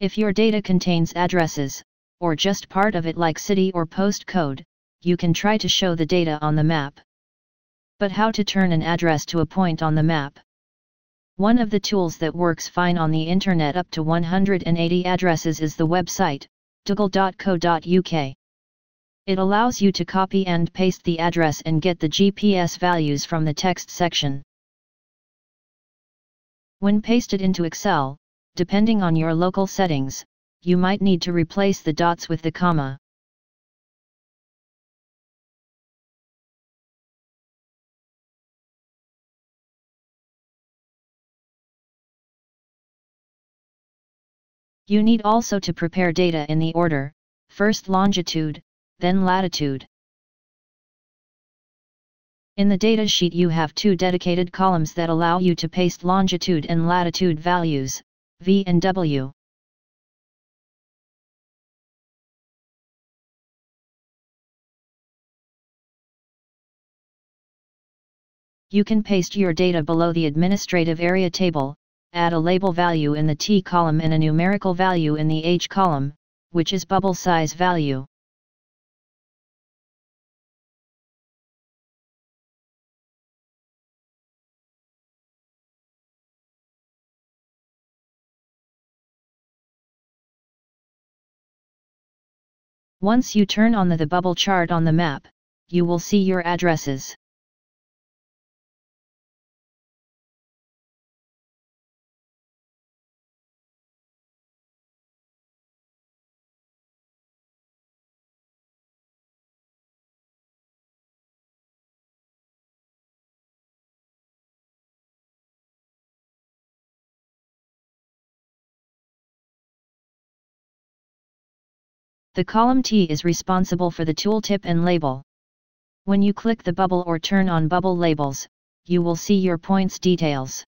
If your data contains addresses, or just part of it like city or postcode, you can try to show the data on the map. But how to turn an address to a point on the map? One of the tools that works fine on the internet up to 180 addresses is the website, google.co.uk. It allows you to copy and paste the address and get the GPS values from the text section. When pasted into Excel, depending on your local settings, you might need to replace the dots with the comma. You need also to prepare data in the order, first longitude, then latitude. In the data sheet you have two dedicated columns that allow you to paste longitude and latitude values, V and W. You can paste your data below the administrative area table, add a label value in the T column and a numerical value in the H column, which is bubble size value. Once you turn on the bubble chart on the map, you will see your addresses. The column T is responsible for the tooltip and label. When you click the bubble or turn on bubble labels, you will see your points details.